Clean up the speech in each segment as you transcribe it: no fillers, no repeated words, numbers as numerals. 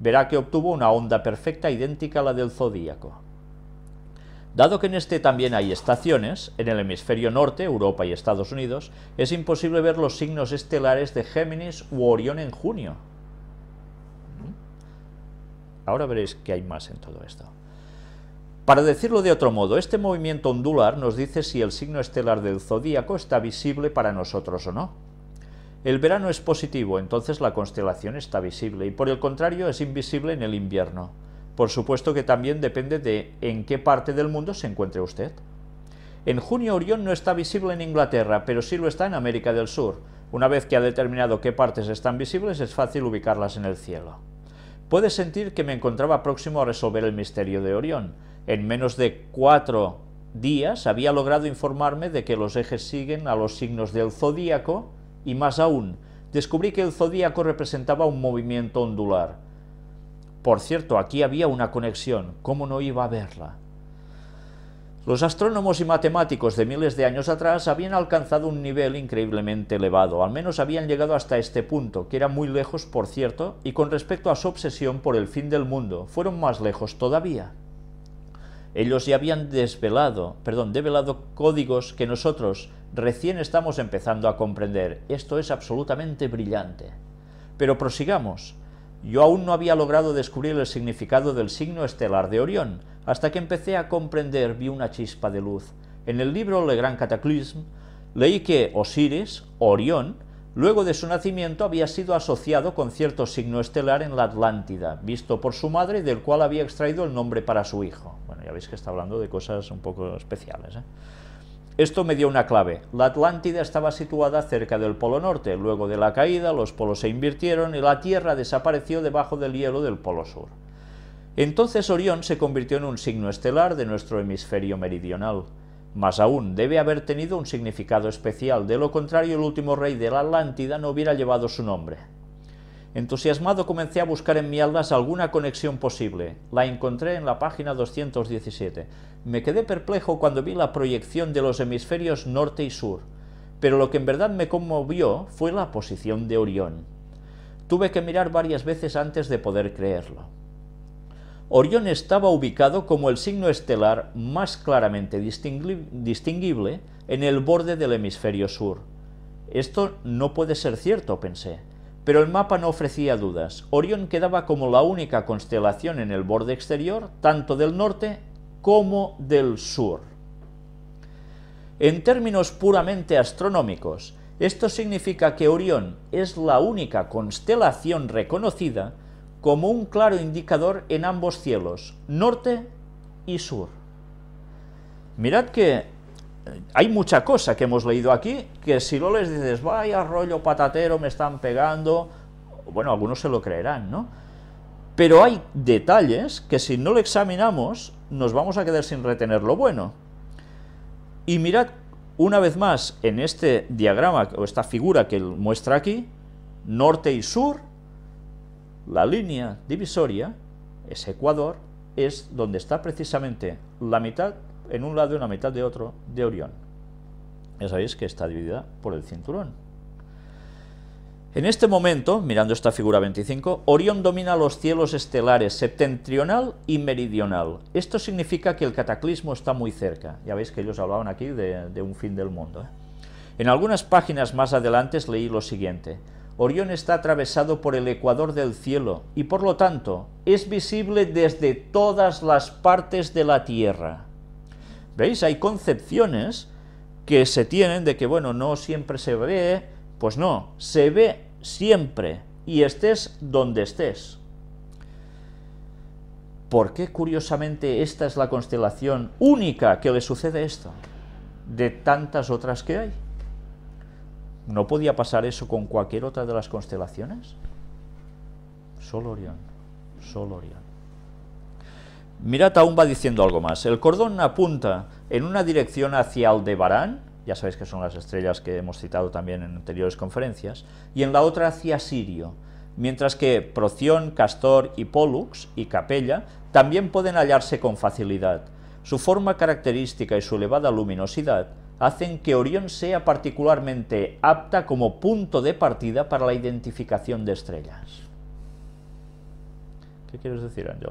verá que obtuvo una onda perfecta idéntica a la del zodíaco. Dado que en este también hay estaciones, en el hemisferio norte, Europa y Estados Unidos, es imposible ver los signos estelares de Géminis u Orión en junio. Ahora veréis que hay más en todo esto. Para decirlo de otro modo, este movimiento ondular nos dice si el signo estelar del zodíaco está visible para nosotros o no. El verano es positivo, entonces la constelación está visible, y por el contrario es invisible en el invierno. Por supuesto que también depende de en qué parte del mundo se encuentre usted. En junio Orión no está visible en Inglaterra, pero sí lo está en América del Sur. Una vez que ha determinado qué partes están visibles, es fácil ubicarlas en el cielo. Puedes sentir que me encontraba próximo a resolver el misterio de Orión. En menos de 4 días había logrado informarme de que los ejes siguen a los signos del zodíaco. Y más aún, descubrí que el zodíaco representaba un movimiento ondular. Por cierto, aquí había una conexión, ¿cómo no iba a verla? Los astrónomos y matemáticos de miles de años atrás habían alcanzado un nivel increíblemente elevado, al menos habían llegado hasta este punto, que era muy lejos, por cierto, y con respecto a su obsesión por el fin del mundo, fueron más lejos todavía. Ellos ya habían develado códigos que nosotros recién estamos empezando a comprender. Esto es absolutamente brillante. Pero prosigamos. Yo aún no había logrado descubrir el significado del signo estelar de Orión. Hasta que empecé a comprender, vi una chispa de luz. En el libro Le Grand Cataclisme, leí que Osiris, Orión, luego de su nacimiento había sido asociado con cierto signo estelar en la Atlántida, visto por su madre, del cual había extraído el nombre para su hijo. Bueno, ya veis que está hablando de cosas un poco especiales, ¿eh? Esto me dio una clave. La Atlántida estaba situada cerca del Polo Norte. Luego de la caída, los polos se invirtieron y la Tierra desapareció debajo del hielo del Polo Sur. Entonces Orión se convirtió en un signo estelar de nuestro hemisferio meridional. Más aún, debe haber tenido un significado especial, de lo contrario el último rey de la Atlántida no hubiera llevado su nombre. Entusiasmado comencé a buscar en mi atlas alguna conexión posible. La encontré en la página 217. Me quedé perplejo cuando vi la proyección de los hemisferios norte y sur, pero lo que en verdad me conmovió fue la posición de Orión. Tuve que mirar varias veces antes de poder creerlo. Orión estaba ubicado como el signo estelar más claramente distinguible en el borde del hemisferio sur. Esto no puede ser cierto, pensé, pero el mapa no ofrecía dudas. Orión quedaba como la única constelación en el borde exterior, tanto del norte como del sur. En términos puramente astronómicos, esto significa que Orión es la única constelación reconocida como un claro indicador en ambos cielos, norte y sur. Mirad que hay mucha cosa que hemos leído aquí, que si no les dices, vaya rollo patatero, me están pegando, bueno, algunos se lo creerán, ¿no? Pero hay detalles que si no lo examinamos, nos vamos a quedar sin retener lo bueno. Y mirad, una vez más, en este diagrama, o esta figura que muestra aquí, norte y sur, la línea divisoria, ese ecuador, es donde está precisamente la mitad en un lado y la mitad de otro de Orión. Ya sabéis que está dividida por el cinturón. En este momento, mirando esta figura 25, Orión domina los cielos estelares septentrional y meridional. Esto significa que el cataclismo está muy cerca. Ya veis que ellos hablaban aquí de un fin del mundo, ¿eh? En algunas páginas más adelante leí lo siguiente. Orión está atravesado por el ecuador del cielo y, por lo tanto, es visible desde todas las partes de la Tierra. ¿Veis? Hay concepciones que se tienen de que, bueno, no siempre se ve, pues no, se ve siempre y estés donde estés. ¿Por qué, curiosamente, esta es la constelación única que le sucede esto, de tantas otras que hay? ¿No podía pasar eso con cualquier otra de las constelaciones? Solo Orión, solo Orión. Mirad, aún va diciendo algo más. El cordón apunta en una dirección hacia Aldebarán, ya sabéis que son las estrellas que hemos citado también en anteriores conferencias, y en la otra hacia Sirio, mientras que Proción, Castor y Pólux y Capella también pueden hallarse con facilidad. Su forma característica y su elevada luminosidad hacen que Orión sea particularmente apta como punto de partida para la identificación de estrellas. ¿Qué quieres decir, Ángel?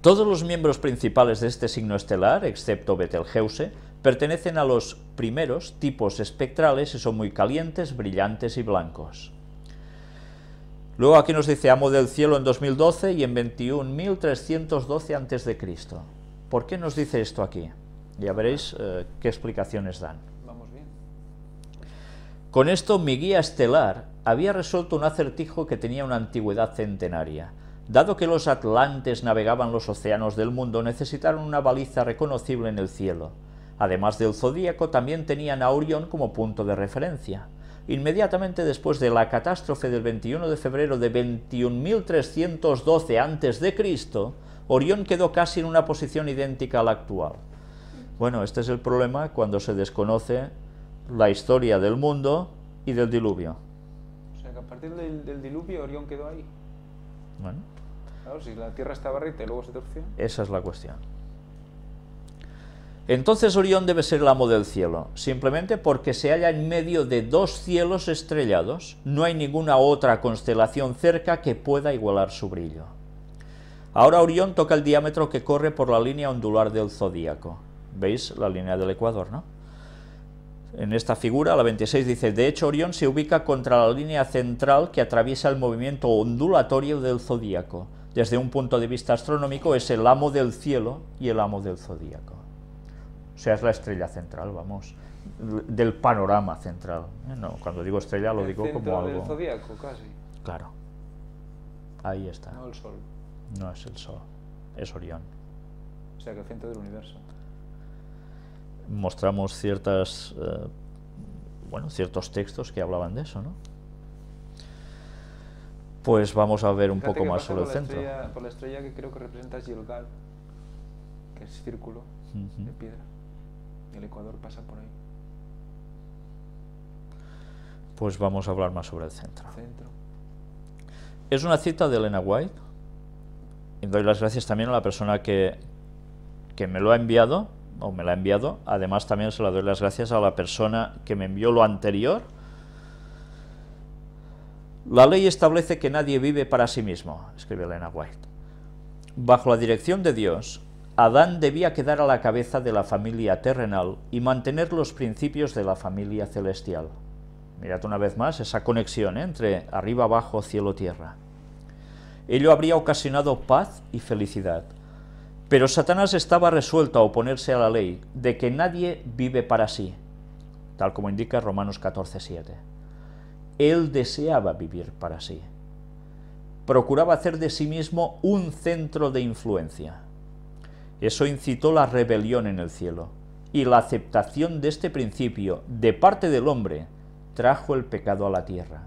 Todos los miembros principales de este signo estelar, excepto Betelgeuse, pertenecen a los primeros tipos espectrales y son muy calientes, brillantes y blancos. Luego aquí nos dice Amo del Cielo en 2012 y en 21.312 a.C. ¿Por qué nos dice esto aquí? Ya veréis qué explicaciones dan. Vamos bien. Con esto mi guía estelar había resuelto un acertijo que tenía una antigüedad centenaria. Dado que los atlantes navegaban los océanos del mundo, necesitaron una baliza reconocible en el cielo. Además del zodíaco, también tenían a Orión como punto de referencia. Inmediatamente después de la catástrofe del 21 de febrero de 21.312 a.C., Orión quedó casi en una posición idéntica a la actual. Bueno, este es el problema cuando se desconoce la historia del mundo y del diluvio. O sea, que a partir del diluvio Orión quedó ahí. Bueno. Claro, si la Tierra estaba recta y luego se torció. Esa es la cuestión. Entonces Orión debe ser el amo del cielo, simplemente porque se halla en medio de dos cielos estrellados. No hay ninguna otra constelación cerca que pueda igualar su brillo. Ahora Orión toca el diámetro que corre por la línea ondular del zodíaco. ¿Veis la línea del ecuador, no? En esta figura, la 26 dice, de hecho Orión se ubica contra la línea central que atraviesa el movimiento ondulatorio del zodíaco. Desde un punto de vista astronómico es el amo del cielo y el amo del zodíaco. O sea, es la estrella central, vamos, del panorama central. No, cuando digo estrella lo digo como algo... del zodíaco, casi. Claro. Ahí está. No el Sol. No es el Sol, es Orión. O sea, que el centro del universo. Mostramos ciertas, ciertos textos que hablaban de eso, ¿no? Pues vamos a ver un poco más sobre el centro. Por la estrella que creo que representa Gilgal, que es círculo de piedra. Y el ecuador pasa por ahí. Pues vamos a hablar más sobre el centro. Es una cita de Elena White. Y doy las gracias también a la persona que me lo ha enviado. Además también se la doy las gracias a la persona que me envió lo anterior. La ley establece que nadie vive para sí mismo, escribe Elena White. Bajo la dirección de Dios, Adán debía quedar a la cabeza de la familia terrenal y mantener los principios de la familia celestial. Mirad una vez más esa conexión entre arriba, abajo, cielo, tierra. Ello habría ocasionado paz y felicidad. Pero Satanás estaba resuelto a oponerse a la ley de que nadie vive para sí, tal como indica Romanos 14:7. Él deseaba vivir para sí. Procuraba hacer de sí mismo un centro de influencia. Eso incitó la rebelión en el cielo, y la aceptación de este principio de parte del hombre trajo el pecado a la tierra.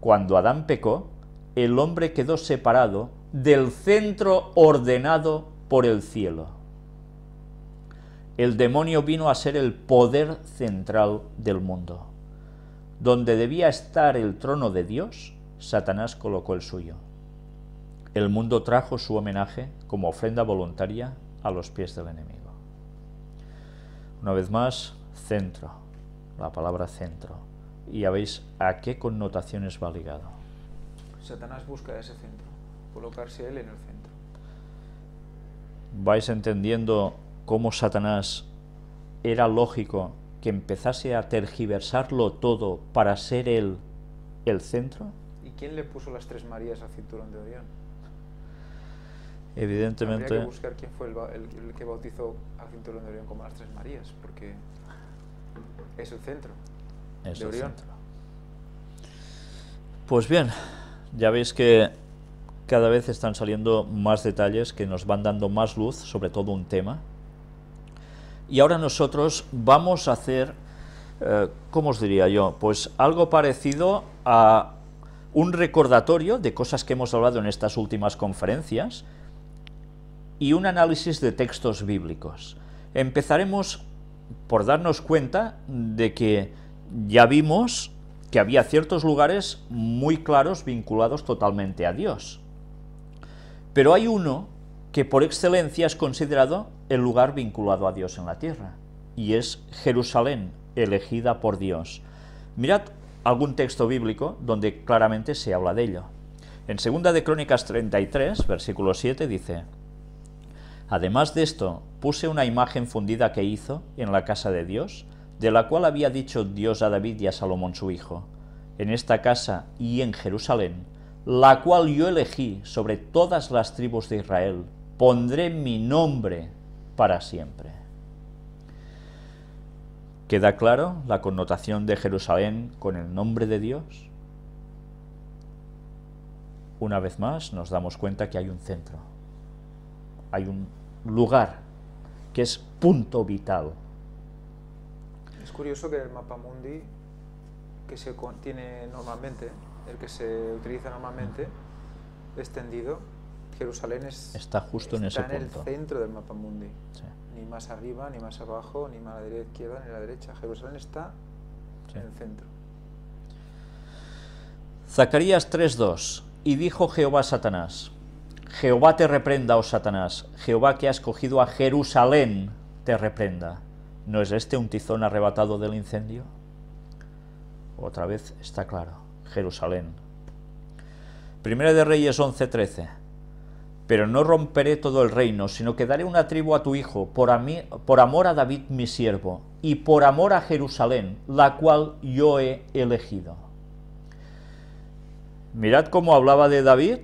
Cuando Adán pecó, el hombre quedó separado del centro ordenado por el cielo. El demonio vino a ser el poder central del mundo. Donde debía estar el trono de Dios, Satanás colocó el suyo. El mundo trajo su homenaje como ofrenda voluntaria a los pies del enemigo. Una vez más, centro, la palabra centro. Y ya veis a qué connotaciones va ligado. Satanás busca ese centro, colocarse él en el centro. Vais entendiendo cómo Satanás era lógico que empezase a tergiversarlo todo para ser él el centro. ¿Y quién le puso las tres Marías al cinturón de Orión? Evidentemente... Habría que buscar quién fue el que bautizó al cinturón de Orión como las tres Marías, porque es el centro de Orión. Pues bien, ya veis que cada vez están saliendo más detalles que nos van dando más luz sobre todo un tema. Y ahora nosotros vamos a hacer, ¿cómo os diría yo? Pues algo parecido a un recordatorio de cosas que hemos hablado en estas últimas conferencias y un análisis de textos bíblicos. Empezaremos por darnos cuenta de que ya vimos que había ciertos lugares muy claros vinculados totalmente a Dios. Pero hay uno que por excelencia es considerado el lugar vinculado a Dios en la tierra, y es Jerusalén, elegida por Dios. Mirad algún texto bíblico donde claramente se habla de ello. En 2 de Crónicas 33, versículo 7, dice: además de esto, puse una imagen fundida que hizo en la casa de Dios, de la cual había dicho Dios a David y a Salomón su hijo, en esta casa y en Jerusalén, la cual yo elegí sobre todas las tribus de Israel, pondré mi nombre para siempre. ¿Queda claro la connotación de Jerusalén con el nombre de Dios? Una vez más nos damos cuenta que hay un centro, hay un lugar que es punto vital. Es curioso que el mapa mundi que se contiene normalmente, el que se utiliza normalmente, extendido, Jerusalén está justo en ese punto. El centro del mapa mundi. Sí. Ni más arriba, ni más abajo, ni más a la izquierda, ni a la derecha. Jerusalén está sí. en el centro. Zacarías 3:2. Y dijo Jehová a Satanás: Jehová te reprenda, oh Satanás, Jehová que ha escogido a Jerusalén te reprenda. ¿No es este un tizón arrebatado del incendio? Otra vez está claro, Jerusalén. Primera de Reyes 11:13. Pero no romperé todo el reino, sino que daré una tribu a tu hijo, por amor a David mi siervo, y por amor a Jerusalén, la cual yo he elegido. Mirad cómo hablaba de David,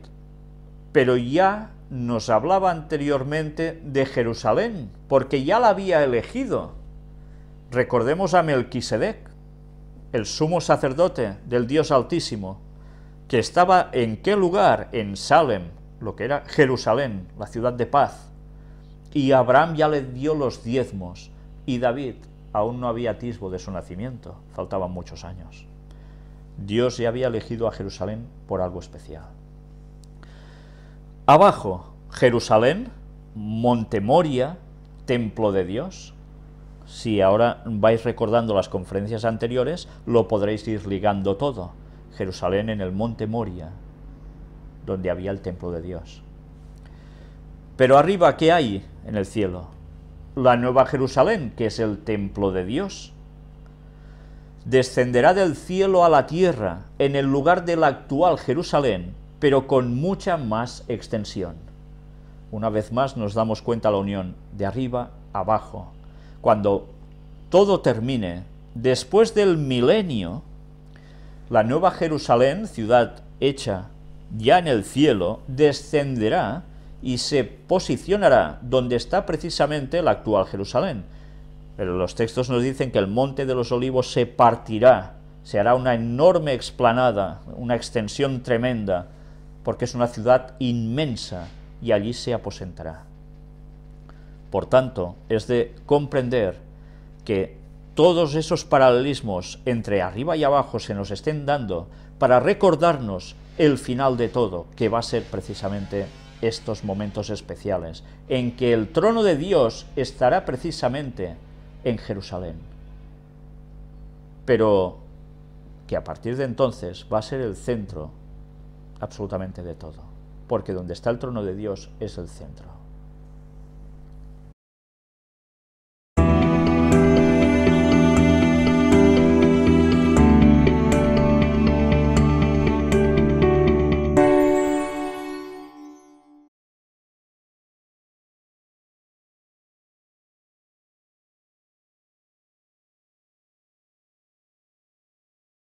pero ya nos hablaba anteriormente de Jerusalén, porque ya la había elegido. Recordemos a Melquisedec, el sumo sacerdote del Dios Altísimo, que estaba ¿en qué lugar? En Salem, lo que era Jerusalén, la ciudad de paz, y Abraham ya le dio los diezmos, y David aún no había atisbo de su nacimiento, faltaban muchos años. Dios ya había elegido a Jerusalén por algo especial. Abajo, Jerusalén, Monte Moria, templo de Dios. Si ahora vais recordando las conferencias anteriores, lo podréis ir ligando todo. Jerusalén en el Monte Moria, donde había el templo de Dios. Pero arriba, ¿qué hay en el cielo? La Nueva Jerusalén, que es el templo de Dios. Descenderá del cielo a la tierra, en el lugar de la actual Jerusalén, pero con mucha más extensión. Una vez más nos damos cuenta la unión de arriba a abajo. Cuando todo termine, después del milenio, la Nueva Jerusalén, ciudad hecha ya en el cielo, descenderá y se posicionará donde está precisamente la actual Jerusalén. Pero los textos nos dicen que el Monte de los Olivos se partirá, se hará una enorme explanada, una extensión tremenda, porque es una ciudad inmensa y allí se aposentará. Por tanto, es de comprender que todos esos paralelismos entre arriba y abajo se nos estén dando para recordarnos el final de todo, que va a ser precisamente estos momentos especiales, en que el trono de Dios estará precisamente en Jerusalén. Pero que a partir de entonces va a ser el centro absolutamente de todo, porque donde está el trono de Dios es el centro.